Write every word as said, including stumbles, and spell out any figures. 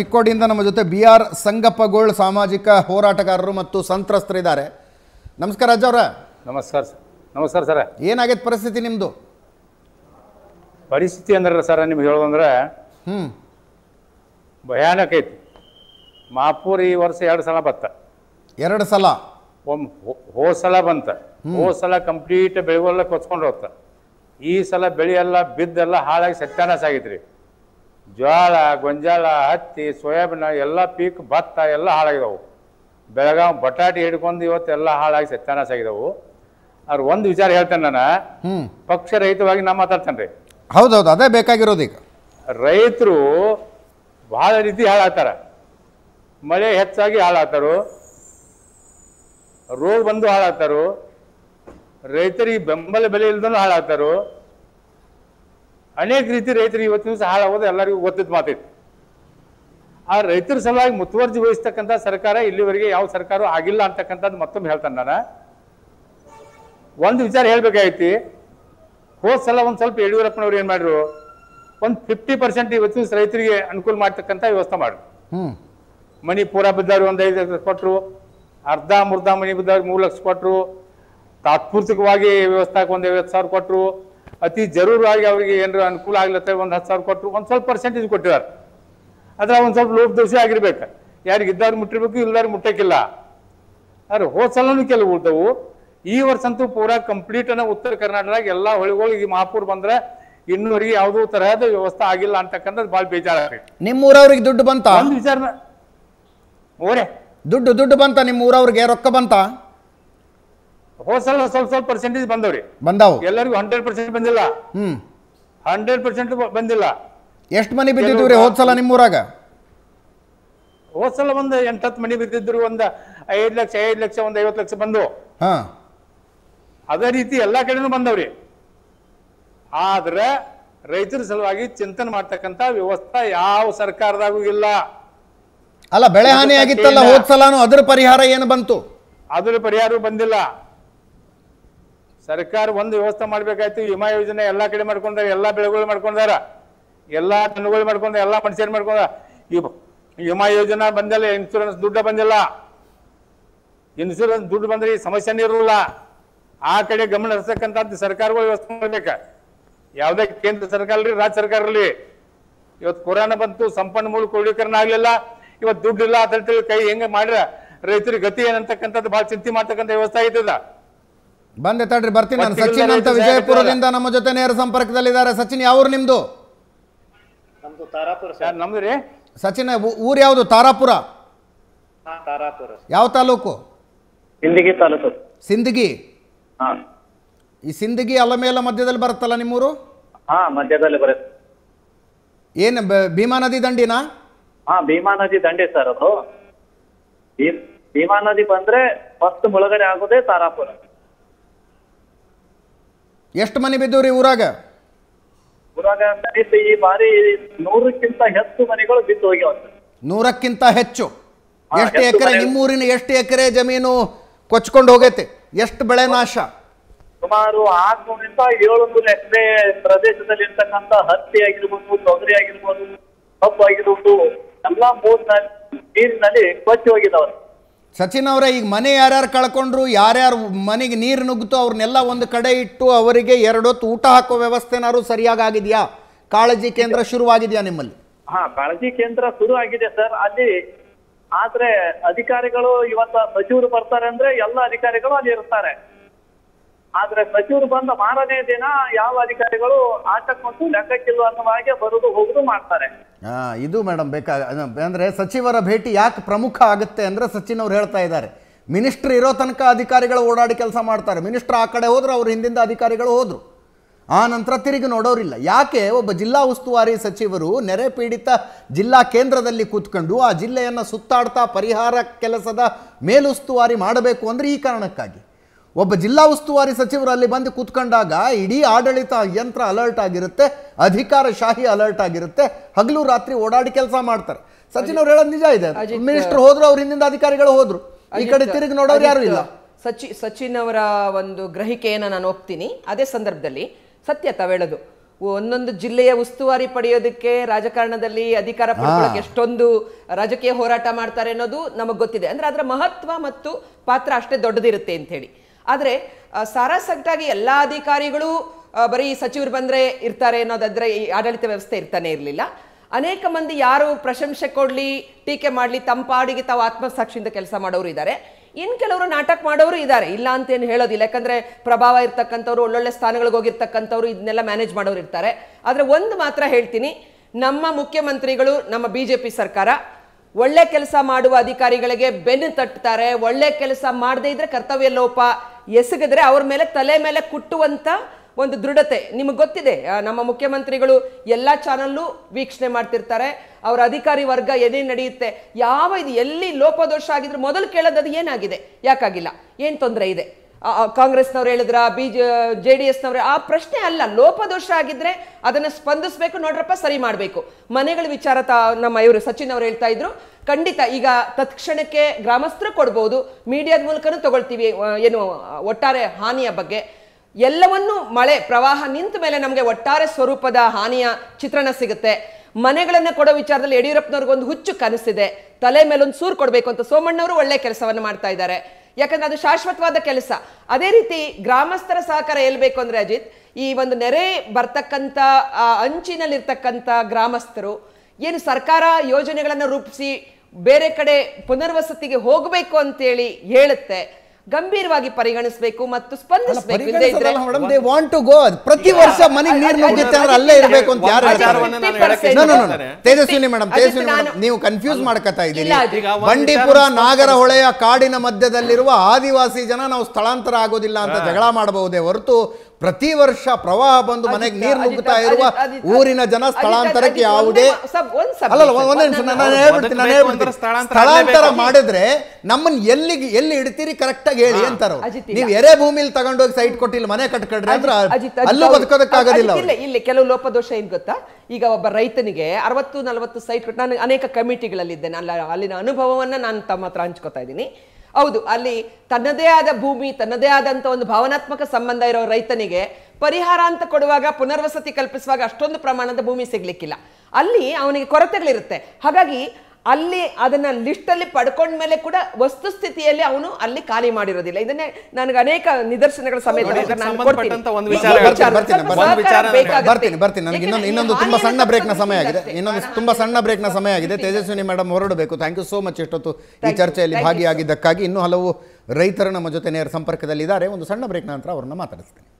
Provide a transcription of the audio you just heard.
ಚಿಕ್ಕೋಡಿಯಿಂದ ನಮ್ಮ ಜೊತೆ B R Sangappagol ಸಾಮಾಜಿಕ ಹೋರಾಟಗಾರರು ಮತ್ತು ಸಂತ್ರಸ್ತರಿದ್ದಾರೆ. ನಮಸ್ಕಾರ ಅಜ್ಜ ಅವರೇ. ನಮಸ್ಕಾರ ಸರ್. ನಮಸ್ಕಾರ ಸರ್. ಏನಾಗಿದೆ ಪರಿಸ್ಥಿತಿ ನಿಮ್ಮದು? ಪರಿಸ್ಥಿತಿ ಅಂದ್ರೆ ಸರ್ ನಿಮಗೆ ಹೇಳೋದಂದ್ರೆ ಹ್ಮ್ ಭಯಾನಕ ಐತಿ. ಮಾಪೂರ್ ಈ ವರ್ಷ ಎರಡು ಸಲ ಬತ್ತ, ಎರಡು ಸಲ ಹೋದ ಸಲ ಬಂತ, ಹೋದ ಸಲ ಕಂಪ್ಲೀಟ್ ಬೆಳೆಗಳೆಲ್ಲ ಕೊಚ್ಕೊಂಡು ಹೋಗ್ತ, ಈ ಸಲ ಬೆಳೆ ಎಲ್ಲ ಬಿದ್ದೆಲ್ಲ ಹಾಳಾಗಿ ಸತ್ಯಾನಾಶ ಆಗೈತ್ರಿ. ಜೋಳ, ಗೊಂಜಾಳ, ಹತ್ತಿ, ಸೋಯಾಬೀನ್ ಎಲ್ಲ ಪೀಕ್, ಭತ್ತ ಎಲ್ಲ ಹಾಳಾಗಿದ್ದಾವೆ. ಬೆಳಗಾವ್ ಬಟಾಟಿ ಹಿಡ್ಕೊಂಡು ಇವತ್ತೆಲ್ಲ ಹಾಳಾಗಿ ಸತ್ಯಾನಾಶ ಆಗಿದಾವು. ಅವ್ರು ಒಂದು ವಿಚಾರ ಹೇಳ್ತೇನೆ, ನಾನು ಪಕ್ಷ ರಹಿತವಾಗಿ ನಾ ಮಾತಾಡ್ತೇನೆ ರೀ. ಹೌದೌದು, ಅದೇ ಬೇಕಾಗಿರೋದು. ಈಗ ರೈತರು ಭಾಳ ರೀತಿ ಹಾಳಾಗ್ತಾರೆ. ಮಳೆ ಹೆಚ್ಚಾಗಿ ಹಾಳಾಗ್ತಾರು, ರೋಡ್ ಬಂದು ಹಾಳಾಗ್ತಾರು, ರೈತರಿಗೆ ಬೆಂಬಲ ಬೆಲೆ ಇಲ್ದೂ ಹಾಳಾಗ್ತಾರು. ಅನೇಕ ರೀತಿ ರೈತರು ಇವತ್ತಿನ ದಿವಸ ಹಾಳಾಗೋದು ಎಲ್ಲರಿಗೂ ಗೊತ್ತಿದ್ದ ಮಾತೈತಿ. ಆ ರೈತರ ಸಲುವಾಗಿ ಮುತುವರ್ಜಿ ವಹಿಸ್ತಕ್ಕಂಥ ಸರ್ಕಾರ ಇಲ್ಲಿವರೆಗೆ ಯಾವ ಸರ್ಕಾರ ಆಗಿಲ್ಲ ಅಂತಕ್ಕಂಥದ್ದು ಮತ್ತೊಮ್ಮೆ ಹೇಳ್ತಾನೆ. ನಾನು ಒಂದು ವಿಚಾರ ಹೇಳ್ಬೇಕಾಗೈತಿ. ಹೋದ ಸಲ ಒಂದು ಸ್ವಲ್ಪ ಯಡಿಯೂರಪ್ಪನವ್ರು ಏನು ಮಾಡ್ರು, ಒಂದು ಫಿಫ್ಟಿ ಪರ್ಸೆಂಟ್ ಇವತ್ತಿನ ದಿವಸ ರೈತರಿಗೆ ಅನುಕೂಲ ಮಾಡ್ತಕ್ಕಂಥ ವ್ಯವಸ್ಥೆ ಮಾಡ್ರು. ಮನಿ ಪೂರ ಬಿದ್ದವ್ರು ಒಂದು ಐದು ಲಕ್ಷ ಕೊಟ್ಟರು, ಅರ್ಧ ಮುರ್ಧ ಮನಿ ಬಿದ್ದವ್ರಿಗೆ ಮೂರು ಲಕ್ಷ ಕೊಟ್ಟರು, ತಾತ್ಪೂರ್ತಿಕವಾಗಿ ವ್ಯವಸ್ಥೆಗೆ ಒಂದು ಐವತ್ತು ಸಾವಿರ ಕೊಟ್ಟರು, ಅತಿ ಜರೂರಾಗಿ ಅವ್ರಿಗೆ ಏನಾರು ಅನುಕೂಲ ಆಗ್ಲತ್ತೆ ಒಂದು ಹತ್ತು ಸಾವಿರ ಕೊಟ್ಟರು, ಒಂದು ಸ್ವಲ್ಪ ಪರ್ಸೆಂಟೇಜ್ ಕೊಟ್ಟಿದ್ದಾರೆ. ಆದರೆ ಒಂದು ಸ್ವಲ್ಪ ಲೋಪ ದೋಷ ಆಗಿರ್ಬೇಕು, ಯಾರಿಗೆ ಇದ್ದವ್ರು ಮುಟ್ಟಿರ್ಬೇಕು, ಇಲ್ಲದಾರು ಮುಟ್ಟಕ್ಕಿಲ್ಲ. ಆದರೆ ಹೋದ ಸಲೂ ಕೆಲವು ಉಳ್ದವು. ಈ ವರ್ಷ ಅಂತೂ ಪೂರಾ ಕಂಪ್ಲೀಟನ್ನು ಉತ್ತರ ಕರ್ನಾಟಕದಾಗ ಎಲ್ಲ ಹೊಳಿಗಳಿಗೆ ಮಹಾಪೂರ್ ಬಂದರೆ ಇನ್ನೂರಿಗೆ ಯಾವುದೋ ತರಹದ ವ್ಯವಸ್ಥೆ ಆಗಿಲ್ಲ ಅಂತಕ್ಕಂಥದ್ದು ಭಾಳ ಬೇಜಾರಾಗುತ್ತೆ. ನಿಮ್ಮೂರವ್ರಿಗೆ ದುಡ್ಡು ಬಂತ? ಒಂದು ವಿಚಾರ ಓರೇ ದುಡ್ಡು ದುಡ್ಡು ಬಂತ ನಿಮ್ಮೂರವ್ರಿಗೆ? ರೊಕ್ಕ ಬಂತ? ಹೋದ ಸಲ ಸ್ವಲ್ಪ ಸ್ವಲ್ಪ ಪರ್ಸೆಂಟೇಜ್ ಬಂದವ್ರಿ, ಬಂದಾವು. ಎಲ್ಲರಿಗೂ ಹಂಡ್ರೆಡ್ ಪರ್ಸೆಂಟ್ ಬಂದಿಲ್ಲ. ಹ್ಮ್ ಹಂಡ್ರೆಡ್ ಪರ್ಸೆಂಟ್ ಬಂದಿಲ್ಲ. ಎಷ್ಟು ಮನೆ ಬಿದ್ದಿದ್ರಿ ಹೋದ ಸಲ ನಿಮ್ಮೂರಾಗ? ಹೋದ ಸಲ ಒಂದು ಎಂಟತ್ತು ಮನೆ ಬಿದ್ದಿದ್ರು, ಒಂದು ಐದು ಲಕ್ಷ ಐದು ಲಕ್ಷ ಒಂದು ಐವತ್ತು ಲಕ್ಷ ಬಂದು. ಹಾ, ಅದೇ ರೀತಿ ಎಲ್ಲ ಕಡೆನೂ ಬಂದವ್ರಿ. ಆದ್ರೆ ರೈತರ ಸಲುವಾಗಿ ಚಿಂತನೆ ಮಾಡ್ತಕ್ಕಂಥ ವ್ಯವಸ್ಥೆ ಯಾವ ಸರ್ಕಾರದಾಗೂ ಇಲ್ಲ. ಅಲ್ಲ, ಬೆಳೆ ಹಾನಿ ಆಗಿತ್ತಲ್ಲ ಹೋದ ಸಲಾನು, ಅದರ ಪರಿಹಾರ ಏನು ಬಂತು? ಅದರ ಪರಿಹಾರ ಬಂದಿಲ್ಲ. ಸರ್ಕಾರ ಒಂದು ವ್ಯವಸ್ಥೆ ಮಾಡ್ಬೇಕಾಯ್ತು. ವಿಮಾ ಯೋಜನೆ ಎಲ್ಲ ಕಡೆ ಮಾಡ್ಕೊಂಡಾರ, ಎಲ್ಲ ಬೆಳೆಗಳು ಮಾಡ್ಕೊಂಡಾರ, ಎಲ್ಲ ದನಗಳು ಮಾಡ್ಕೊಂಡ, ಎಲ್ಲ ಮನುಷ್ಯರು ಮಾಡ್ಕೊಂಡ. ವಿಮಾ ಯೋಜನೆ ಬಂದಿಲ್ಲ, ಇನ್ಶೂರೆನ್ಸ್ ದುಡ್ಡು ಬಂದಿಲ್ಲ. ಇನ್ಶೂರೆನ್ಸ್ ದುಡ್ಡು ಬಂದ್ರೆ ಈ ಸಮಸ್ಯೆನೇ ಇರಲಿಲ್ಲ. ಆ ಕಡೆ ಗಮನ ಹರಿಸತಕ್ಕಂಥದ್ದು ಸರ್ಕಾರಗಳು ವ್ಯವಸ್ಥೆ ಮಾಡ್ಬೇಕು. ಯಾವುದೇ ಕೇಂದ್ರ ಸರ್ಕಾರ ಇರಲಿ, ರಾಜ್ಯ ಸರ್ಕಾರ ಇರಲಿ. ಇವತ್ತು ಕೊರೋನಾ ಬಂತು, ಸಂಪನ್ಮೂಲ ಕ್ರೋಢೀಕರಣ ಆಗಲಿಲ್ಲ, ಇವತ್ತು ದುಡ್ಡು ಇಲ್ಲ, ಅದ್ರ ಕೈ ಹೆಂಗೆ ಮಾಡ್ರೆ ರೈತರ ಗತಿ ಏನಂತಕ್ಕಂಥದ್ದು ಭಾಳ ಚಿಂತೆ ಮಾಡ್ತಕ್ಕಂಥ ವ್ಯವಸ್ಥೆ ಆಯ್ತದ. ಬಂದೆ ತಡ್ರಿ, ಬರ್ತೀನಿ ನಾನು. ಸಚಿನ್ ಅಂತ ವಿಜಯಪುರದಿಂದ ನಮ್ಮ ಜೊತೆ ನೇರ ಸಂಪರ್ಕದಲ್ಲಿದ್ದಾರೆ. ಸಚಿನ್, ಯಾವ ಊರು ನಿಮ್ದು? ನಮ್ದು ತಾರಾಪುರ ಸರ್. ನಮ್ದು ರೀ ಸಚಿನ್. ಊರು ಯಾವುದು? ತಾರಾಪುರ. ತಾರಾಪುರ ಯಾವ ತಾಲೂಕು? ಸಿಂದಗಿ ತಾಲೂಕು. ಸಿಂದಗಿ. ಈ ಸಿಂದಗಿ ಅಲಮೇಲ ಮಧ್ಯದಲ್ಲಿ ಬರುತ್ತಲ್ಲ ನಿಮ್ಮೂರು? ಹಾ, ಮಧ್ಯದಲ್ಲಿ ಬರುತ್ತೆ. ಏನು ಭೀಮಾ ನದಿ ದಂಡಿನಾ? ಹಾ, ಭೀಮಾ ನದಿ ದಂಡೆ ಸರ್. ಅದು ಭೀಮಾ ನದಿ ಬಂದ್ರೆ ಫಸ್ಟ್ ಮುಳುಗಡೆ ಆಗೋದೇ ತಾರಾಪುರ. ಎಷ್ಟು ಮನೆ ಬಿದ್ದವ್ರಿ ಊರಾಗ? ಊರಾಗ ಈ ಬಾರಿ ನೂರಕ್ಕಿಂತ ಹೆಚ್ಚು ಮನೆಗಳು ಬಿದ್ದು ಹೋಗ್ಯಾವ. ನೂರಕ್ಕಿಂತ ಹೆಚ್ಚು? ಎಷ್ಟು ಎಕರೆ ನಿಮ್ಮೂರಿನ ಎಷ್ಟು ಎಕರೆ ಜಮೀನು ಕೊಚ್ಕೊಂಡು ಹೋಗೈತೆ? ಎಷ್ಟು ಬೆಳೆ ನಾಶ? ಸುಮಾರು ಆರ್ನೂರಿಂದ ಏಳು ನೂರು ಎಕರೆ ಪ್ರದೇಶದಲ್ಲಿ ಇರ್ತಕ್ಕಂಥ ಹತ್ತಿ ಆಗಿರ್ಬೋದು, ತೊಗರಿ ಆಗಿರ್ಬೋದು, ಕಬ್ಬು ಆಗಿರ್ಬೋದು ಎಲ್ಲಾ ನೀರಿನಲ್ಲಿ ಕೊಚ್ಚಿ ಹೋಗಿದವರು. ಸಚಿನ್ ಅವರೇ, ಈಗ ಮನೆ ಯಾರ್ಯಾರು ಕಳ್ಕೊಂಡ್ರು, ಯಾರ್ಯಾರು ಮನೆಗೆ ನೀರು ನುಗ್ಗಿತು ಅವ್ರನ್ನೆಲ್ಲ ಒಂದು ಕಡೆ ಇಟ್ಟು ಅವರಿಗೆ ಎರಡೊತ್ತು ಊಟ ಹಾಕೋ ವ್ಯವಸ್ಥೆನಾರು ಸರಿಯಾಗಿದೆಯಾ? ಕಾಳಜಿ ಕೇಂದ್ರ ಶುರುವಾಗಿದೆಯಾ ನಿಮ್ಮಲ್ಲಿ? ಹಾ, ಕಾಳಜಿ ಕೇಂದ್ರ ಶುರು ಆಗಿದೆ ಸರ್ ಅಲ್ಲಿ. ಆದ್ರೆ ಅಧಿಕಾರಿಗಳು ಇವತ್ತ ಸಚಿವರು ಬರ್ತಾರೆ ಅಂದ್ರೆ ಎಲ್ಲ ಅಧಿಕಾರಿಗಳು ಅಲ್ಲಿ ಇರ್ತಾರೆ. ಆದ್ರೆ ಸಚಿವರು ಬಂದ ಮಾರನೇ ದಿನ ಯಾವ ಅಧಿಕಾರಿಗಳು ಆಟಕ್ಕಂತೂ ಲೆಕ್ಕಕ್ಕಿಲ್ಲ ಅನ್ನೋ ಹಾಗೆ ಬರುದು ಹೋಗುದು ಮಾಡ್ತಾರೆ. ಹಾ, ಇದು ಮೇಡಮ್ ಬೇಕಾಗ ಅಂದ್ರೆ ಸಚಿವರ ಭೇಟಿ ಯಾಕೆ ಪ್ರಮುಖ ಆಗುತ್ತೆ ಅಂದ್ರೆ ಸಚಿನ್ ಅವ್ರು ಹೇಳ್ತಾ ಇದ್ದಾರೆ, ಮಿನಿಸ್ಟ್ರ್ ಇರೋ ತನಕ ಅಧಿಕಾರಿಗಳು ಓಡಾಡಿ ಕೆಲಸ ಮಾಡ್ತಾರೆ. ಮಿನಿಸ್ಟ್ರ್ ಆ ಕಡೆ ಹೋದ್ರು, ಅವ್ರ ಹಿಂದಿಂದ ಅಧಿಕಾರಿಗಳು ಹೋದ್ರು, ಆ ನಂತರ ತಿರುಗಿ ನೋಡೋರಿಲ್ಲ. ಯಾಕೆ? ಒಬ್ಬ ಜಿಲ್ಲಾ ಉಸ್ತುವಾರಿ ಸಚಿವರು ನೆರೆ ಪೀಡಿತ ಜಿಲ್ಲಾ ಕೇಂದ್ರದಲ್ಲಿ ಕೂತ್ಕೊಂಡು ಆ ಜಿಲ್ಲೆಯನ್ನು ಸುತ್ತಾಡ್ತಾ ಪರಿಹಾರ ಕೆಲಸದ ಮೇಲುಸ್ತುವಾರಿ ಮಾಡಬೇಕು ಅಂದರೆ ಈ ಕಾರಣಕ್ಕಾಗಿ. ಒಬ್ಬ ಜಿಲ್ಲಾ ಉಸ್ತುವಾರಿ ಸಚಿವರು ಅಲ್ಲಿ ಬಂದು ಕೂತ್ಕೊಂಡಾಗ ಇಡೀ ಆಡಳಿತ ಯಂತ್ರ ಅಲರ್ಟ್ ಆಗಿರುತ್ತೆ, ಅಧಿಕಾರ ಶಾಹಿ ಅಲರ್ಟ್ ಆಗಿರುತ್ತೆ, ಹಗಲು ರಾತ್ರಿ ಓಡಾಡಿ ಕೆಲಸ ಮಾಡ್ತಾರೆ. ಸಚಿನ್ ಅವ್ರು ಹೇಳೋದು ನಿಜ ಇದೆ. ಮಿನಿಸ್ಟರ್ ಹೋದ್ರು, ಅವ್ರ ಹಿಂದಿಂದ ಅಧಿಕಾರಿಗಳು ಹೋದ್ರು, ಈ ಕಡೆ ತಿರುಗಿ ನೋಡೋರು ಯಾರು ಇಲ್ಲ. ಸಚಿ ಸಚಿನ್ ಅವರ ಒಂದು ಗ್ರಹಿಕೆಯನ್ನು ನಾನು ಹೋಗ್ತೀನಿ. ಅದೇ ಸಂದರ್ಭದಲ್ಲಿ ಸತ್ಯ ತಾವೇಳದು, ಒಂದೊಂದು ಜಿಲ್ಲೆಯ ಉಸ್ತುವಾರಿ ಪಡೆಯೋದಕ್ಕೆ ರಾಜಕಾರಣದಲ್ಲಿ ಅಧಿಕಾರ ಪಡೆಕೊಳ್ಳೋಕೆ ಎಷ್ಟೊಂದು ರಾಜಕೀಯ ಹೋರಾಟ ಮಾಡ್ತಾರೆ ಅನ್ನೋದು ನಮಗೆ ಗೊತ್ತಿದೆ. ಅಂದ್ರೆ ಅದರ ಮಹತ್ವ ಮತ್ತು ಪಾತ್ರ ಅಷ್ಟೇ ದೊಡ್ಡದಿರುತ್ತೆ ಅಂತ ಹೇಳಿ. ಆದರೆ ಸಾರಾಸಗಟಾಗಿ ಎಲ್ಲ ಅಧಿಕಾರಿಗಳು ಬರೀ ಸಚಿವರು ಬಂದ್ರೆ ಇರ್ತಾರೆ ಅನ್ನೋದಾದ್ರೆ ಈ ಆಡಳಿತ ವ್ಯವಸ್ಥೆ ಇರ್ತಾನೆ ಇರಲಿಲ್ಲ. ಅನೇಕ ಮಂದಿ ಯಾರು ಪ್ರಶಂಸೆ ಕೊಡ್ಲಿ ಟೀಕೆ ಮಾಡ್ಲಿ ತಮ್ಮ ಪಾಡಿಗೆ ತಾವು ಆತ್ಮಸಾಕ್ಷಿಯಿಂದ ಕೆಲಸ ಮಾಡೋರು ಇದ್ದಾರೆ. ಇನ್ ಕೆಲವರು ನಾಟಕ ಮಾಡೋರು ಇದ್ದಾರೆ, ಇಲ್ಲ ಅಂತ ಏನು ಹೇಳೋದಿಲ್ಲ. ಯಾಕಂದ್ರೆ ಪ್ರಭಾವ ಇರ್ತಕ್ಕಂಥವ್ರು, ಒಳ್ಳೊಳ್ಳೆ ಸ್ಥಾನಗಳಿಗೆ ಹೋಗಿರ್ತಕ್ಕಂಥವ್ರು ಇದನ್ನೆಲ್ಲ ಮ್ಯಾನೇಜ್ ಮಾಡೋರು ಇರ್ತಾರೆ. ಆದರೆ ಒಂದು ಮಾತ್ರ ಹೇಳ್ತೀನಿ, ನಮ್ಮ ಮುಖ್ಯಮಂತ್ರಿಗಳು, ನಮ್ಮ ಬಿಜೆಪಿ ಸರ್ಕಾರ ಒಳ್ಳೆ ಕೆಲಸ ಮಾಡುವ ಅಧಿಕಾರಿಗಳಿಗೆ ಬೆನ್ನು ತಟ್ಟುತ್ತಾರೆ. ಒಳ್ಳೆ ಕೆಲಸ ಮಾಡದೇ ಇದ್ರೆ ಕರ್ತವ್ಯ ಲೋಪ ಎಸಗಿದ್ರೆ ಅವ್ರ ಮೇಲೆ ತಲೆ ಮೇಲೆ ಕುಟ್ಟುವಂತ ಒಂದು ದೃಢತೆ ನಿಮಗೆ ಗೊತ್ತಿದೆ. ನಮ್ಮ ಮುಖ್ಯಮಂತ್ರಿಗಳು ಎಲ್ಲ ಚಾನಲ್ಲೂ ವೀಕ್ಷಣೆ ಮಾಡ್ತಿರ್ತಾರೆ. ಅವರ ಅಧಿಕಾರಿ ವರ್ಗ ಏನೇ ನಡೆಯುತ್ತೆ, ಯಾವ ಇದು ಎಲ್ಲಿ ಲೋಪದೋಷ ಆಗಿದ್ರು ಮೊದಲು ಕೇಳೋದದು ಏನಾಗಿದೆ, ಯಾಕಾಗಿಲ್ಲ, ಏನು ತೊಂದರೆ ಇದೆ, ಕಾಂಗ್ರೆಸ್ನವ್ರು ಹೇಳಿದ್ರ ಬಿ ಜೆ ಡಿ ಎಸ್ನವ್ರು, ಆ ಪ್ರಶ್ನೆ ಅಲ್ಲ. ಲೋಪದೋಷ ಆಗಿದ್ರೆ ಅದನ್ನು ಸ್ಪಂದಿಸಬೇಕು, ನೋಡ್ರಪ್ಪ ಸರಿ ಮಾಡಬೇಕು. ಮನೆಗಳ ವಿಚಾರ ತ ನಮ್ಮ ಇವರು ಸಚಿನ್ ಅವ್ರು ಹೇಳ್ತಾ ಇದ್ರು, ಖಂಡಿತ ಈಗ ತತ್ಕ್ಷಣಕ್ಕೆ ಗ್ರಾಮಸ್ಥರು ಕೊಡ್ಬೋದು, ಮೀಡಿಯಾದ ಮೂಲಕನೂ ತಗೊಳ್ತೀವಿ ಏನು ಒಟ್ಟಾರೆ ಹಾನಿಯ ಬಗ್ಗೆ. ಎಲ್ಲವನ್ನೂ ಮಳೆ ಪ್ರವಾಹ ನಿಂತ ಮೇಲೆ ನಮಗೆ ಒಟ್ಟಾರೆ ಸ್ವರೂಪದ ಹಾನಿಯ ಚಿತ್ರಣ ಸಿಗುತ್ತೆ. ಮನೆಗಳನ್ನು ಕೊಡೋ ವಿಚಾರದಲ್ಲಿ ಯಡಿಯೂರಪ್ಪನವ್ರಿಗೊಂದು ಹುಚ್ಚು ಕನಸಿದೆ, ತಲೆ ಮೇಲೊಂದು ಸೂರು ಕೊಡಬೇಕು ಅಂತ ಸೋಮಣ್ಣವರು ಒಳ್ಳೆ ಕೆಲಸವನ್ನು ಮಾಡ್ತಾ ಇದ್ದಾರೆ. ಯಾಕಂದ್ರೆ ಅದು ಶಾಶ್ವತವಾದ ಕೆಲಸ. ಅದೇ ರೀತಿ ಗ್ರಾಮಸ್ಥರ ಸಹಕಾರ ಏಲ್ಬೇಕು ಅಂದ್ರೆ ಅಜಿತ್, ಈ ಒಂದು ನೆರೆ ಬರ್ತಕ್ಕಂಥ ಅಂಚಿನಲ್ಲಿರ್ತಕ್ಕಂಥ ಗ್ರಾಮಸ್ಥರು ಏನು ಸರ್ಕಾರ ಯೋಜನೆಗಳನ್ನು ರೂಪಿಸಿ ಬೇರೆ ಕಡೆ ಪುನರ್ವಸತಿಗೆ ಹೋಗಬೇಕು ಅಂತೇಳಿ ಹೇಳುತ್ತೆ, ಗಂಭೀರವಾಗಿ ಪರಿಗಣಿಸಬೇಕು ಮತ್ತು ಸ್ಪಂದಿಸಬೇಕು. ಪ್ರತಿ ವರ್ಷ ಮನೆ ನೀರು ನುಗ್ಗುತ್ತೆ ಅಂದ್ರೆ ಅಲ್ಲೇ ಇರಬೇಕು ಅಂತ ಯಾರು ಹೇಳ್ತಾರೆ? ತೇಜಸ್ವಿನಿ ಮೇಡಮ್, ತೇಜಸ್ವಿನಿ ಮೇಡಮ್, ನೀವು ಕನ್ಫ್ಯೂಸ್ ಮಾಡ್ಕತಾ ಇದ್ದೀರಿ. ಬಂಡೀಪುರ ನಾಗರಹೊಳೆಯ ಕಾಡಿನ ಮಧ್ಯದಲ್ಲಿರುವ ಆದಿವಾಸಿ ಜನ ನಾವು ಸ್ಥಳಾಂತರ ಆಗೋದಿಲ್ಲ ಅಂತ ಜಗಳ ಮಾಡಬಹುದೇ ಹೊರತು, ಪ್ರತಿ ವರ್ಷ ಪ್ರವಾಹ ಬಂದು ಮನೆಗೆ ನೀರು ನುಗ್ಗುತ್ತಾ ಇರುವ ಊರಿನ ಜನ ಸ್ಥಳಾಂತರಕ್ಕೆ ಯಾವುದೇ ಸ್ಥಳಾಂತರ ಮಾಡಿದ್ರೆ ನಮ್ಮನ್ನ ಎಲ್ಲಿ ಎಲ್ಲಿ ಇಡ್ತೀರಿ ಕರೆಕ್ಟ್ ಆಗಿ ಹೇಳಿ ಅಂತಾರ. ನೀವು ಎರೆ ಭೂಮಿಲಿ ತಗೊಂಡೋಗಿ ಸೈಟ್ ಕೊಟ್ಟಿಲ್ಲ, ಮನೆ ಕಟ್ಕೊಂಡ್ರೆ ಅಂದ್ರೆ ಅಲ್ಲೂ ಬದುಕೋದಕ್ಕಾಗೋದಿಲ್ಲ. ಇಲ್ಲಿ ಕೆಲವು ಲೋಪದೋಷ ಏನ್ ಗೊತ್ತಾ, ಈಗ ಒಬ್ಬ ರೈತನಿಗೆ ಅರವತ್ತು ನಲವತ್ತು ಸೈಟ್, ನಾನು ಅನೇಕ ಕಮಿಟಿಗಳಲ್ಲಿ ಇದ್ದೇನೆ, ಅಲ್ಲಿನ ಅನುಭವವನ್ನ ನಾನು ತಮ್ಮ ಹತ್ರ ಹಂಚ್ಕೊತಾ ಇದ್ದೀನಿ. ಹೌದು, ಅಲ್ಲಿ ತನ್ನದೇ ಆದ ಭೂಮಿ, ತನ್ನದೇ ಆದಂಥ ಒಂದು ಭಾವನಾತ್ಮಕ ಸಂಬಂಧ ಇರೋ ರೈತನಿಗೆ ಪರಿಹಾರ ಅಂತ ಕೊಡುವಾಗ, ಪುನರ್ವಸತಿ ಕಲ್ಪಿಸುವಾಗ ಅಷ್ಟೊಂದು ಪ್ರಮಾಣದ ಭೂಮಿ ಸಿಗ್ಲಿಕ್ಕಿಲ್ಲ, ಅಲ್ಲಿ ಅವನಿಗೆ ಕೊರತೆಗಳಿರುತ್ತೆ. ಹಾಗಾಗಿ ಅಲ್ಲಿ ಅದನ್ನ ಲಿಸ್ಟಲ್ಲಿ ಪಡ್ಕೊಂಡ ಮೇಲೆ ಕೂಡ ವಸ್ತುಸ್ಥಿತಿಯಲ್ಲಿ ಅವನು ಅಲ್ಲಿ ಖಾಲಿ ಮಾಡಿರೋದಿಲ್ಲ. ಇದನ್ನೇ ನನಗೆ ಅನೇಕ ನಿದರ್ಶನಗಳ ಸಮೇತ ಇನ್ನೊಂದು ತುಂಬಾ ಸಣ್ಣ ಬ್ರೇಕ್ನ ಸಮಯ ಆಗಿದೆ ಇನ್ನೊಂದು ತುಂಬಾ ಸಣ್ಣ ಬ್ರೇಕ್ನ ಸಮಯ ಆಗಿದೆ ತೇಜಸ್ವಿನಿ ಮೇಡಮ್ ಹೊರಡಬೇಕು. ಥ್ಯಾಂಕ್ ಯು ಸೋ ಮಚ್ ಇಷ್ಟೊತ್ತು ಈ ಚರ್ಚೆಯಲ್ಲಿ ಭಾಗಿಯಾಗಿದ್ದಕ್ಕಾಗಿ. ಇನ್ನೂ ಹಲವು ರೈತರು ನಮ್ಮ ಜೊತೆ ನೇರ ಸಂಪರ್ಕದಲ್ಲಿದ್ದಾರೆ. ಒಂದು ಸಣ್ಣ ಬ್ರೇಕ್ ನಂತರ ಅವರನ್ನ ಮಾತಾಡಿಸ್ತೀನಿ.